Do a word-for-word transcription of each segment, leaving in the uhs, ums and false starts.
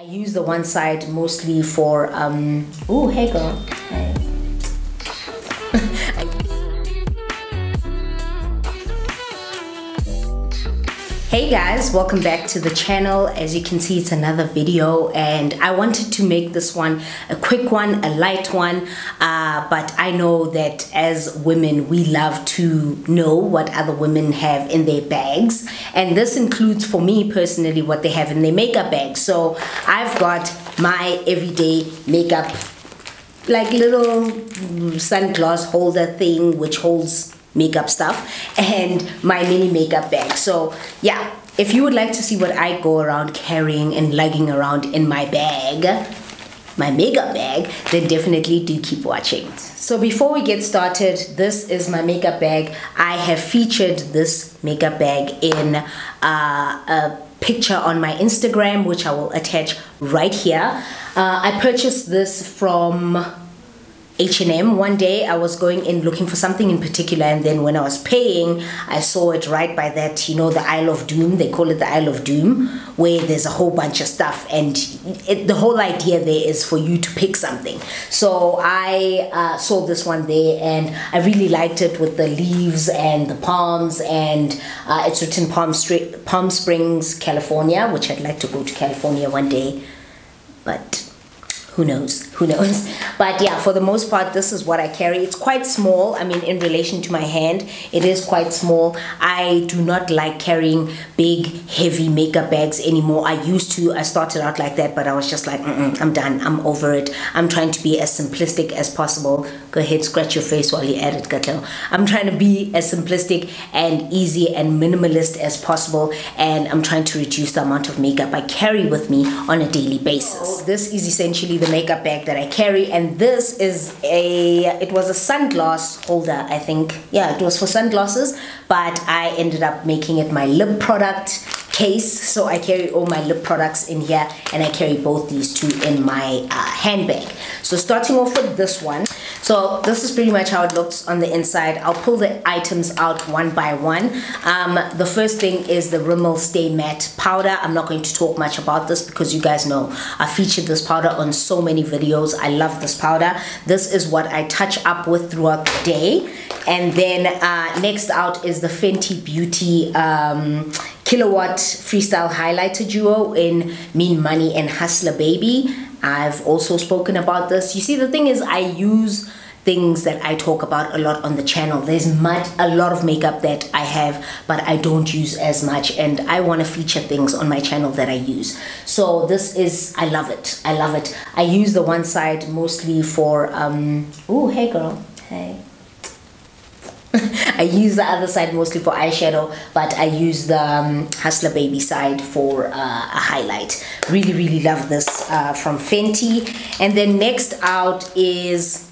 I use the one side mostly for, um, oh, hey girl. Hey. Hey guys, welcome back to the channel. As you can see, it's another video and I wanted to make this one a quick one, a light one, uh, but I know that as women we love to know what other women have in their bags, and this includes for me personally what they have in their makeup bag. So I've got my everyday makeup, like little sunglass holder thing which holds makeup stuff, and my mini makeup bag. So yeah, if you would like to see what I go around carrying and lugging around in my bag, my makeup bag, then definitely do keep watching. So before we get started, this is my makeup bag. I have featured this makeup bag in uh, a picture on my Instagram, which I will attach right here. Uh, I purchased this from H and M. One day I was going in looking for something in particular, and then when I was paying, I saw it right by that, you know, the Isle of Doom. They call it the Isle of Doom, where there's a whole bunch of stuff, and it, the whole idea there is for you to pick something. So I uh, saw this one there and I really liked it, with the leaves and the palms, and uh, it's written Palm, Stri Palm Springs, California, which I'd like to go to California one day, but who knows, who knows. But yeah, for the most part, this is what I carry. It's quite small. I mean, in relation to my hand, it is quite small. I do not like carrying big, heavy makeup bags anymore. I used to, I started out like that, but I was just like, mm-mm, I'm done, I'm over it. I'm trying to be as simplistic as possible. Go ahead, scratch your face while you're at it, Gatlo. I'm trying to be as simplistic and easy and minimalist as possible, and I'm trying to reduce the amount of makeup I carry with me on a daily basis. So this is essentially the makeup bag that I carry, and this is a it was a sunglass holder, I think. Yeah, it was for sunglasses, but I ended up making it my lip product case. So I carry all my lip products in here, and I carry both these two in my uh, handbag. So starting off with this one. So this is pretty much how it looks on the inside. I'll pull the items out one by one. Um, the first thing is the Rimmel Stay Matte powder. I'm not going to talk much about this because you guys know I featured this powder on so many videos. I love this powder. This is what I touch up with throughout the day. And then uh, next out is the Fenty Beauty um, Kilowatt Freestyle Highlighter Duo in Mean Money and Hustler Baby. I've also spoken about this. You see, the thing is, I use things that I talk about a lot on the channel. There's much, a lot of makeup that I have, but I don't use as much, and I want to feature things on my channel that I use. So this is, I love it. I love it. I use the one side mostly for, um, oh, hey girl, hey. I use the other side mostly for eyeshadow, but I use the um, Hustler Baby side for uh, a highlight. Really, really love this uh, from Fenty. And then next out is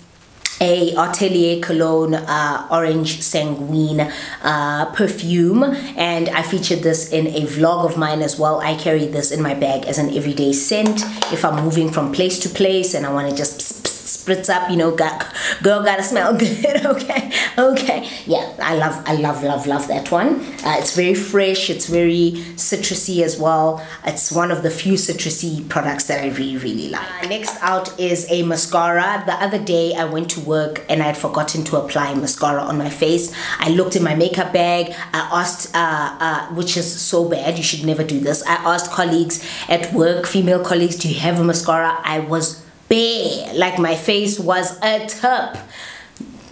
a Atelier Cologne uh, Orange Sanguine uh, perfume, and I featured this in a vlog of mine as well. I carry this in my bag as an everyday scent if I'm moving from place to place and I want to just pss, pss, spritz up, you know, got, girl gotta smell good. Okay, okay, yeah, I love, I love, love, love that one. Uh, it's very fresh, it's very citrusy as well. It's one of the few citrusy products that I really, really like. Uh, next out is a mascara. The other day I went to work and I had forgotten to apply mascara on my face. I looked in my makeup bag. I asked, uh, uh, which is so bad, you should never do this. I asked colleagues at work, female colleagues, do you have a mascara? I was bare, like my face was a tub.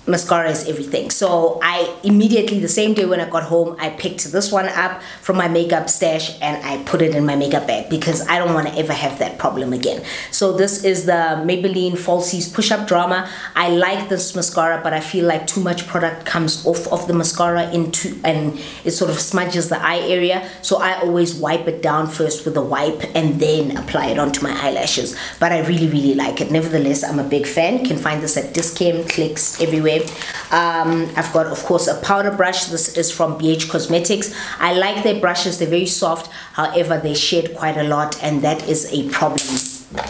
Mascara is everything. So I immediately, the same day when I got home, I picked this one up from my makeup stash and I put it in my makeup bag because I don't want to ever have that problem again. So this is the Maybelline Falsies Push-Up Drama. I like this mascara, but I feel like too much product comes off of the mascara into, and it sort of smudges the eye area. So I always wipe it down first with a wipe and then apply it onto my eyelashes. But I really, really like it. Nevertheless, I'm a big fan. You can find this at Dis-Chem, Clicks, everywhere. Um, I've got, of course, a powder brush. This is from B H Cosmetics. I like their brushes. They're very soft. However, they shed quite a lot, and that is a problem.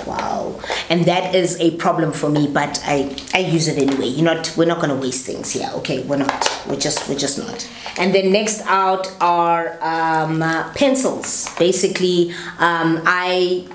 Wow. And that is a problem for me, but I, I use it anyway. You're not, we're not going to waste things here. Okay, we're not. We're just, we're just not. And then next out are um, uh, pencils. Basically, um, I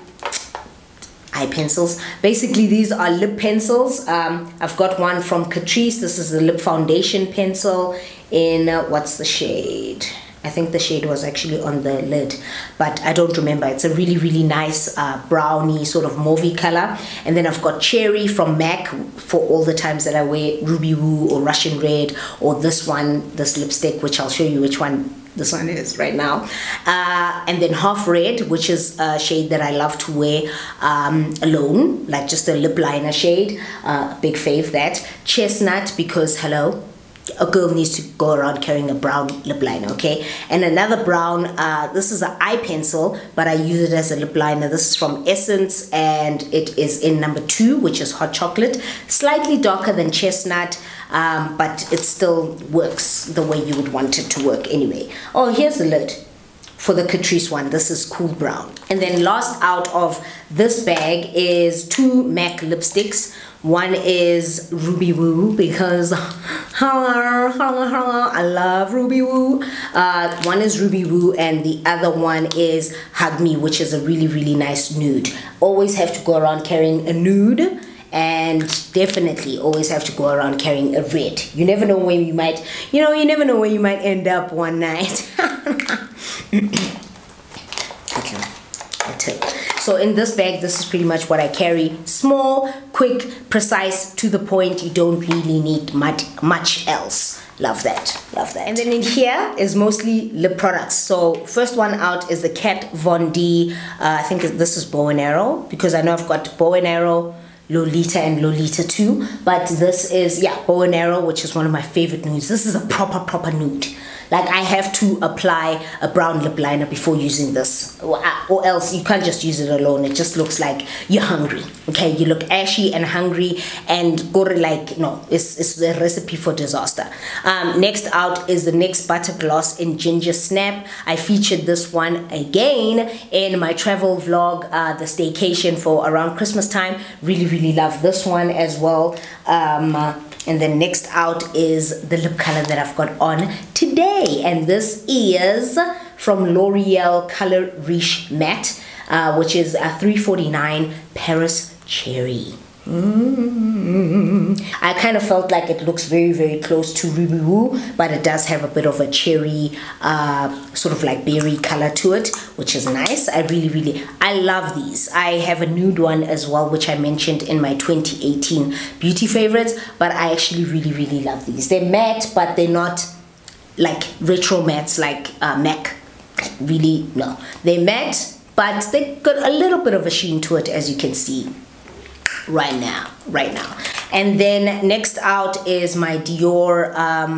eye pencils. Basically, these are lip pencils. Um, I've got one from Catrice. This is the lip foundation pencil in, uh, what's the shade? I think the shade was actually on the lid, but I don't remember. It's a really, really nice uh, browny sort of mauvey color. And then I've got Cherry from MAC for all the times that I wear Ruby Woo or Russian Red, or this one, this lipstick, which I'll show you which one this one is right now. Uh, and then Half Red, which is a shade that I love to wear um, alone, like just a lip liner shade. Uh, big fave that. Chestnut, because hello, a girl needs to go around carrying a brown lip liner, okay? And another brown, uh, this is an eye pencil, but I use it as a lip liner. This is from Essence, and it is in number two, which is Hot Chocolate. Slightly darker than Chestnut, um, but it still works the way you would want it to work anyway. Oh, here's the lid for the Catrice one. This is Cool Brown. And then last out of this bag is two MAC lipsticks. One is Ruby Woo, because I love Ruby Woo. Uh, one is Ruby Woo, and the other one is Hug Me, which is a really, really nice nude. Always have to go around carrying a nude, and definitely always have to go around carrying a red. You never know when you might, you know, you never know where you might end up one night. Okay, that's it. So in this bag, this is pretty much what I carry. Small, quick, precise, to the point. You don't really need much, much else. Love that, love that. And then in here is mostly lip products. So first one out is the Kat Von D. Uh, I think this is Bow and Arrow, because I know I've got Bow and Arrow, Lolita, and Lolita too. But this is, yeah, Bow and Arrow, which is one of my favorite nudes. This is a proper, proper nude. Like, I have to apply a brown lip liner before using this, or, or else you can't just use it alone. It just looks like you're hungry, okay? You look ashy and hungry, and gore, like, no, it's, it's the recipe for disaster. Um, next out is the NYX Butter Gloss in Ginger Snap. I featured this one again in my travel vlog, uh, the staycation for around Christmas time. Really, really love this one as well. Um, uh, And then next out is the lip color that I've got on today. And this is from L'Oreal Color Riche Matte, uh, which is a three forty-nine Paris Cherry. Mm-hmm. I kind of felt like it looks very, very close to Ruby Woo, but it does have a bit of a cherry, uh, sort of like berry color to it, which is nice. I really, really, I love these. I have a nude one as well, which I mentioned in my twenty eighteen beauty favorites, but I actually really, really love these. They're matte, but they're not like retro mattes like uh, MAC. Like, really, no. They're matte, but they got a little bit of a sheen to it, as you can see. right now right now and then next out is my Dior um,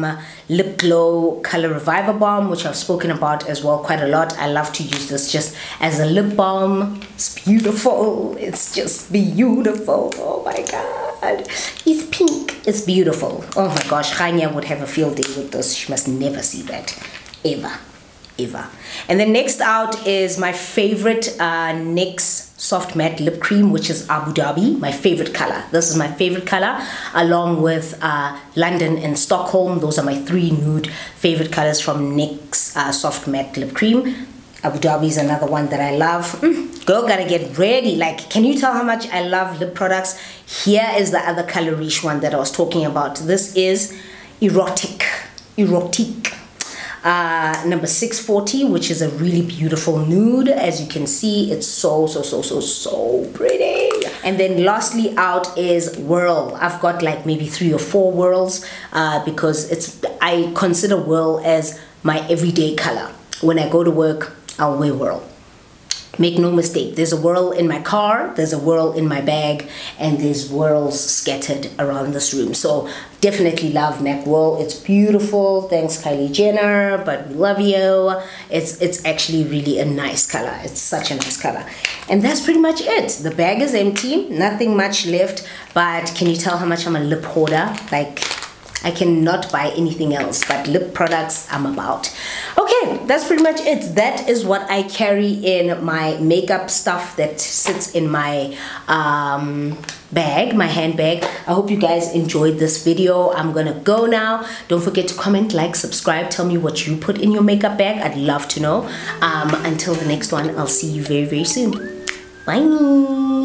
Lip Glow Color Reviver Balm, which I've spoken about as well quite a lot. I love to use this just as a lip balm. It's beautiful. It's just beautiful. Oh my god, it's pink. It's beautiful. Oh my gosh, Khanya would have a field day with this. She must never see that, ever, ever. And then next out is my favorite uh, NYX Soft Matte Lip Cream, which is Abu Dhabi, my favorite color. This is my favorite color, along with uh, London and Stockholm. Those are my three nude favorite colors from NYX uh, Soft Matte Lip Cream. Abu Dhabi is another one that I love. Mm, girl, gotta get ready. Like, can you tell how much I love lip products? Here is the other Color Riche one that I was talking about. This is Erotic, Erotic. Uh, number six forty, which is a really beautiful nude. As you can see, it's so, so, so, so, so pretty. And then lastly out is Whirl. I've got like maybe three or four Whirls, uh, because it's, I consider Whirl as my everyday color. When I go to work, I'll wear Whirl. Make no mistake, there's a Whirl in my car, there's a Whirl in my bag, and there's Whirls scattered around this room. So definitely love MAC Whirl. It's beautiful. Thanks, Kylie Jenner, but we love you. It's, it's actually really a nice color. It's such a nice color. And that's pretty much it. The bag is empty, nothing much left, but can you tell how much I'm a lip hoarder? Like, I cannot buy anything else, but lip products I'm about. Okay, that's pretty much it. That is what I carry in my makeup stuff that sits in my um, bag, my handbag. I hope you guys enjoyed this video. I'm gonna go now. Don't forget to comment, like, subscribe. Tell me what you put in your makeup bag. I'd love to know. Um, until the next one, I'll see you very, very soon. Bye.